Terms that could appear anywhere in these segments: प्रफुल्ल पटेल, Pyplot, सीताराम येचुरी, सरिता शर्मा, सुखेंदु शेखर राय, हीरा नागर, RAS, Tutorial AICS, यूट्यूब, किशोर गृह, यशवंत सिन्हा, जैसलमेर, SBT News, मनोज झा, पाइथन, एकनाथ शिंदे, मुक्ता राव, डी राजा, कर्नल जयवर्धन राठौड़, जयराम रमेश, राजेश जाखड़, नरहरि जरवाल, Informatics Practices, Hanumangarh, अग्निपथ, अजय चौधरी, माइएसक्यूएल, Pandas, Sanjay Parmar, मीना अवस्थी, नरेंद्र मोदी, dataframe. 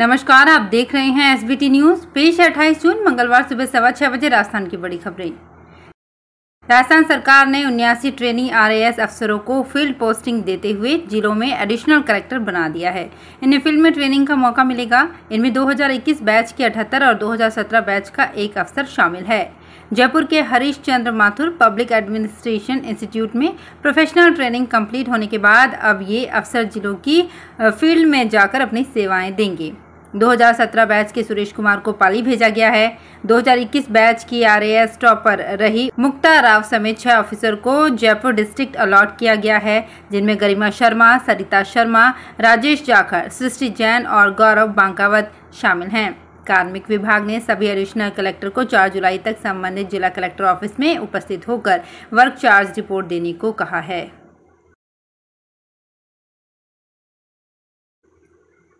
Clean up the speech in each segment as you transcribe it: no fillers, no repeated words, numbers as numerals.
नमस्कार, आप देख रहे हैं SBT न्यूज। पेश 28 जून मंगलवार सुबह 6:15 बजे राजस्थान की बड़ी खबरें। राजस्थान सरकार ने 79 ट्रेनी RAS अफसरों को फील्ड पोस्टिंग देते हुए जिलों में एडिशनल कलेक्टर बना दिया है। इन्हें फील्ड में ट्रेनिंग का मौका मिलेगा। इनमें 2021 बैच के 78 और 2017 बैच का एक अफसर शामिल है। जयपुर के Harish Chandra Mathur public administration institute में प्रोफेशनल ट्रेनिंग कंप्लीट होने के बाद अब ये अफसर जिलों की फील्ड में जाकर अपनी सेवाएँ देंगे। 2017 बैच के सुरेश कुमार को पाली भेजा गया है। 2021 बैच की RAS टॉपर रही मुक्ता राव समेत 6 ऑफिसर को जयपुर डिस्ट्रिक्ट अलॉट किया गया है, जिनमें गरिमा शर्मा, सरिता शर्मा, राजेश जाखड़, सृष्टि जैन और गौरव बांकावत शामिल हैं। कार्मिक विभाग ने सभी एडिशनल कलेक्टर को 4 जुलाई तक संबंधित जिला कलेक्टर ऑफिस में उपस्थित होकर वर्क चार्ज रिपोर्ट देने को कहा है।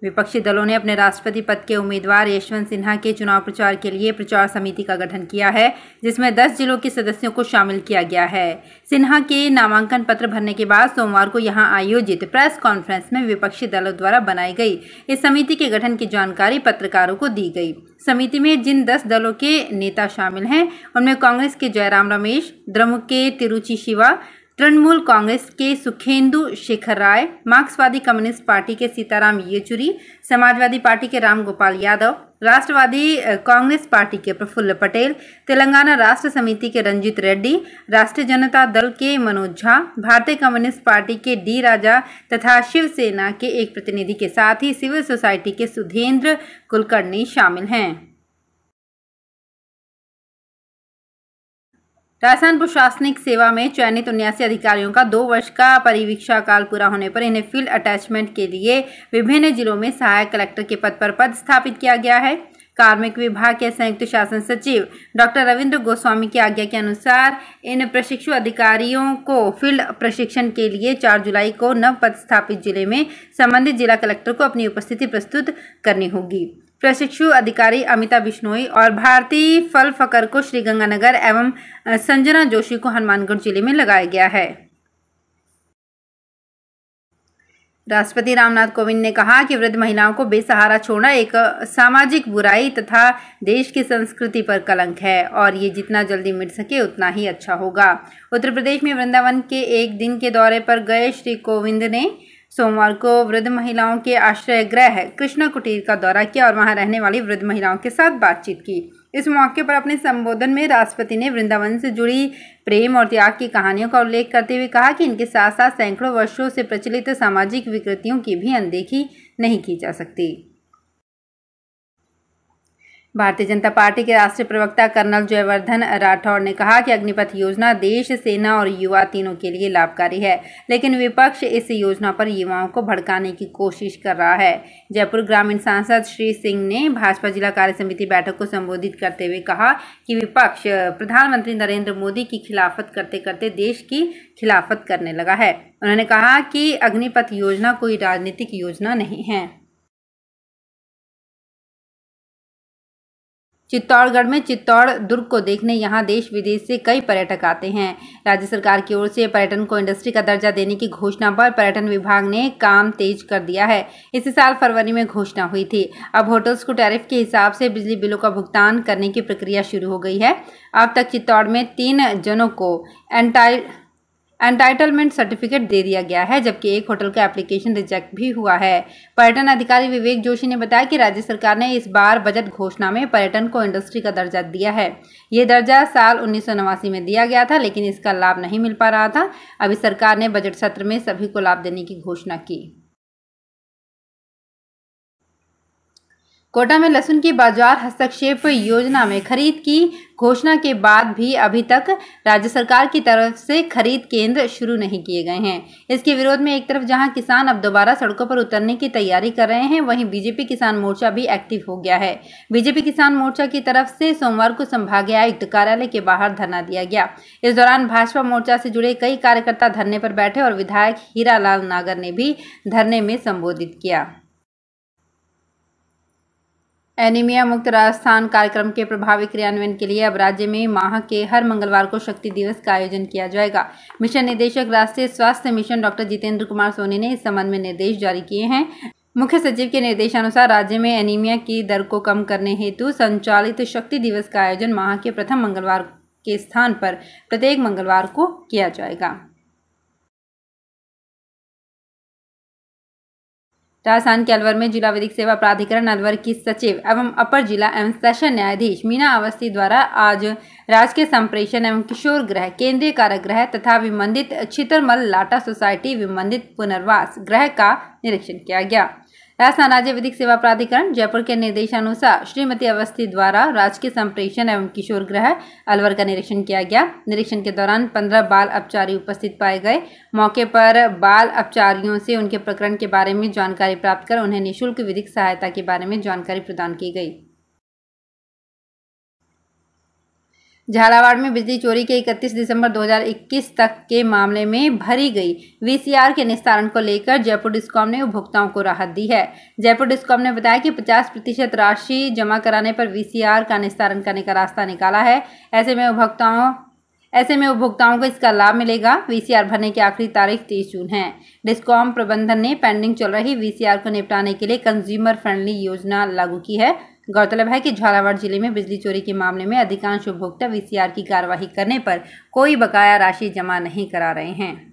विपक्षी दलों ने अपने राष्ट्रपति पद के उम्मीदवार यशवंत सिन्हा के चुनाव प्रचार के लिए प्रचार समिति का गठन किया है, जिसमें 10 जिलों के सदस्यों को शामिल किया गया है। सिन्हा के नामांकन पत्र भरने के बाद सोमवार को यहां आयोजित प्रेस कॉन्फ्रेंस में विपक्षी दलों द्वारा बनाई गई इस समिति के गठन की जानकारी पत्रकारों को दी गई। समिति में जिन 10 दलों के नेता शामिल हैं, उनमें कांग्रेस के जयराम रमेश, द्रमुक के तिरुचि शिवा, तृणमूल कांग्रेस के सुखेंदु शेखर राय, मार्क्सवादी कम्युनिस्ट पार्टी के सीताराम येचुरी, समाजवादी पार्टी के रामगोपाल यादव, राष्ट्रवादी कांग्रेस पार्टी के प्रफुल्ल पटेल, तेलंगाना राष्ट्र समिति के रंजीत रेड्डी, राष्ट्रीय जनता दल के मनोज झा, भारतीय कम्युनिस्ट पार्टी के डी राजा तथा शिवसेना के एक प्रतिनिधि के साथ ही सिविल सोसाइटी के सुधीन्द्र कुलकर्णी शामिल हैं। राजस्थान प्रशासनिक सेवा में चयनित 79 अधिकारियों का 2 वर्ष का परिवीक्षा काल पूरा होने पर इन्हें फील्ड अटैचमेंट के लिए विभिन्न जिलों में सहायक कलेक्टर के पद पर पद स्थापित किया गया है। कार्मिक विभाग के संयुक्त शासन सचिव डॉ. रविंद्र गोस्वामी की आज्ञा के अनुसार इन प्रशिक्षु अधिकारियों को फील्ड प्रशिक्षण के लिए 4 जुलाई को नव पदस्थापित जिले में संबंधित जिला कलेक्टर को अपनी उपस्थिति प्रस्तुत करनी होगी। प्रशिक्षु अधिकारी अमिता बिश्नोई और भारती फलफकर को श्रीगंगानगर एवं संजना जोशी को हनुमानगढ़ जिले में लगाया गया है। राष्ट्रपति रामनाथ कोविंद ने कहा कि वृद्ध महिलाओं को बेसहारा छोड़ना एक सामाजिक बुराई तथा देश की संस्कृति पर कलंक है और ये जितना जल्दी मिट सके उतना ही अच्छा होगा। उत्तर प्रदेश में वृंदावन के एक दिन के दौरे पर गए श्री कोविंद ने सोमवार को वृद्ध महिलाओं के आश्रय गृह कृष्णा कुटीर का दौरा किया और वहां रहने वाली वृद्ध महिलाओं के साथ बातचीत की। इस मौके पर अपने संबोधन में राष्ट्रपति ने वृंदावन से जुड़ी प्रेम और त्याग की कहानियों का उल्लेख करते हुए कहा कि इनके साथ साथ सैकड़ों वर्षों से प्रचलित सामाजिक विकृतियों की भी अनदेखी नहीं की जा सकती। भारतीय जनता पार्टी के राष्ट्रीय प्रवक्ता कर्नल जयवर्धन राठौड़ ने कहा कि अग्निपथ योजना देश, सेना और युवा तीनों के लिए लाभकारी है, लेकिन विपक्ष इस योजना पर युवाओं को भड़काने की कोशिश कर रहा है। जयपुर ग्रामीण सांसद श्री सिंह ने भाजपा जिला कार्य समिति बैठक को संबोधित करते हुए कहा कि विपक्ष प्रधानमंत्री नरेंद्र मोदी की खिलाफत करते करते देश की खिलाफत करने लगा है। उन्होंने कहा कि अग्निपथ योजना कोई राजनीतिक योजना नहीं है। चित्तौड़गढ़ में चित्तौड़ दुर्ग को देखने यहां देश विदेश से कई पर्यटक आते हैं। राज्य सरकार की ओर से पर्यटन को इंडस्ट्री का दर्जा देने की घोषणा पर पर्यटन विभाग ने काम तेज कर दिया है। इसी साल फरवरी में घोषणा हुई थी। अब होटल्स को टैरिफ के हिसाब से बिजली बिलों का भुगतान करने की प्रक्रिया शुरू हो गई है। अब तक चित्तौड़ में 3 जनों को एंटाइटलमेंट सर्टिफिकेट दे दिया गया है, जबकि एक होटल का एप्लीकेशन रिजेक्ट भी हुआ है। पर्यटन अधिकारी विवेक जोशी ने बताया कि राज्य सरकार ने इस बार बजट घोषणा में पर्यटन को इंडस्ट्री का दर्जा दिया है। ये दर्जा साल 1989 में दिया गया था, लेकिन इसका लाभ नहीं मिल पा रहा था। अभी सरकार ने बजट सत्र में सभी को लाभ देने की घोषणा की। कोटा में लहसुन की बाजार हस्तक्षेप योजना में खरीद की घोषणा के बाद भी अभी तक राज्य सरकार की तरफ से खरीद केंद्र शुरू नहीं किए गए हैं। इसके विरोध में एक तरफ जहां किसान अब दोबारा सड़कों पर उतरने की तैयारी कर रहे हैं, वहीं बीजेपी किसान मोर्चा भी एक्टिव हो गया है। बीजेपी किसान मोर्चा की तरफ से सोमवार को संभागीय आयुक्त कार्यालय के बाहर धरना दिया गया। इस दौरान भाजपा मोर्चा से जुड़े कई कार्यकर्ता धरने पर बैठे और विधायक हीरा नागर ने भी धरने में संबोधित किया। एनीमिया मुक्त राजस्थान कार्यक्रम के प्रभावी क्रियान्वयन के लिए अब राज्य में माह के हर मंगलवार को शक्ति दिवस का आयोजन किया जाएगा। मिशन निदेशक राष्ट्रीय स्वास्थ्य मिशन डॉ. जितेंद्र कुमार सोनी ने इस संबंध में निर्देश जारी किए हैं। मुख्य सचिव के निर्देशानुसार राज्य में एनीमिया की दर को कम करने हेतु संचालित शक्ति दिवस का आयोजन माह के प्रथम मंगलवार के स्थान पर प्रत्येक मंगलवार को किया जाएगा। राजस्थान के अलवर में जिला विधिक सेवा प्राधिकरण अलवर की सचिव एवं अपर जिला एवं सेशन न्यायाधीश मीना अवस्थी द्वारा आज राजकीय संप्रेषण एवं किशोर गृह, केंद्रीय कारागृह तथा विमंदित छितरमल लाटा सोसाइटी विमंदित पुनर्वास गृह का निरीक्षण किया गया। राजस्थान राज्य विधिक सेवा प्राधिकरण जयपुर के निर्देशानुसार श्रीमती अवस्थी द्वारा राजकीय संप्रेषण एवं किशोर गृह अलवर का निरीक्षण किया गया। निरीक्षण के दौरान 15 बाल अपचारी उपस्थित पाए गए। मौके पर बाल अपचारियों से उनके प्रकरण के बारे में जानकारी प्राप्त कर उन्हें निःशुल्क विधिक सहायता के बारे में जानकारी प्रदान की गई। झालावाड़ में बिजली चोरी के 31 दिसंबर 2021 तक के मामले में भरी गई वीसीआर के निस्तारण को लेकर जयपुर डिस्कॉम ने उपभोक्ताओं को राहत दी है। जयपुर डिस्कॉम ने बताया कि 50% राशि जमा कराने पर वीसीआर का निस्तारण करने का रास्ता निकाला है। ऐसे में उपभोक्ताओं को इसका लाभ मिलेगा। वीसीआर भरने की आखिरी तारीख 30 जून है। डिस्कॉम प्रबंधन ने पेंडिंग चल रही वीसीआर को निपटाने के लिए कंज्यूमर फ्रेंडली योजना लागू की है। गौरतलब है कि झालावाड़ जिले में बिजली चोरी के मामले में अधिकांश उपभोक्ता वीसीआर की कार्यवाही करने पर कोई बकाया राशि जमा नहीं करा रहे हैं।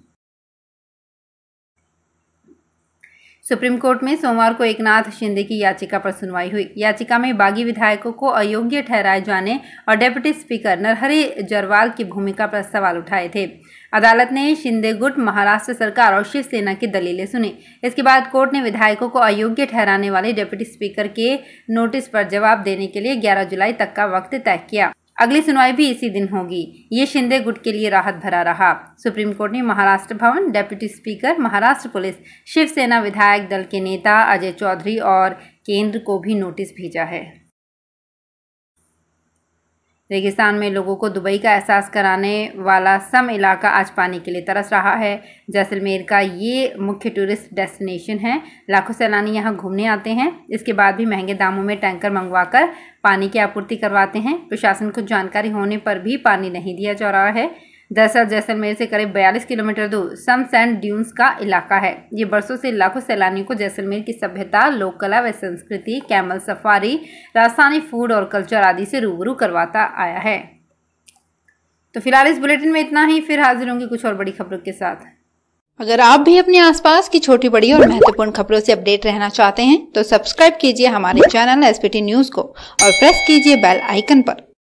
सुप्रीम कोर्ट में सोमवार को एकनाथ शिंदे की याचिका पर सुनवाई हुई। याचिका में बागी विधायकों को अयोग्य ठहराए जाने और डिप्टी स्पीकर नरहरि जरवाल की भूमिका पर सवाल उठाए थे। अदालत ने शिंदे गुट, महाराष्ट्र सरकार और शिवसेना की दलीलें सुनी। इसके बाद कोर्ट ने विधायकों को अयोग्य ठहराने वाले डिप्टी स्पीकर के नोटिस पर जवाब देने के लिए 11 जुलाई तक का वक्त तय किया। अगली सुनवाई भी इसी दिन होगी। ये शिंदे गुट के लिए राहत भरा रहा। सुप्रीम कोर्ट ने Maharashtra Bhavan, deputy speaker, Maharashtra police, Shiv Sena विधायक दल के नेता अजय चौधरी और केंद्र को भी नोटिस भेजा है। रेगिस्तान में लोगों को दुबई का एहसास कराने वाला सम इलाका आज पानी के लिए तरस रहा है। जैसलमेर का ये मुख्य टूरिस्ट डेस्टिनेशन है। लाखों सैलानी यहाँ घूमने आते हैं। इसके बाद भी महंगे दामों में टैंकर मंगवाकर पानी की आपूर्ति करवाते हैं। प्रशासन को जानकारी होने पर भी पानी नहीं दिया जा रहा है। दरअसल जैसलमेर से करीब 42 किलोमीटर दूर सम सैंड ड्यून्स का इलाका है। ये बरसों से लाखों सैलानियों को जैसलमेर की सभ्यता, लोक कला व संस्कृति, कैमल सफारी, राजस्थानी फूड और कल्चर आदि से रूबरू करवाता आया है। तो फिलहाल इस बुलेटिन में इतना ही। फिर हाजिर होंगे कुछ और बड़ी खबरों के साथ। अगर आप भी अपने आसपास की छोटी बड़ी और महत्वपूर्ण खबरों से अपडेट रहना चाहते हैं तो सब्सक्राइब कीजिए हमारे channel S B T news को और प्रेस कीजिए बेल आइकन पर।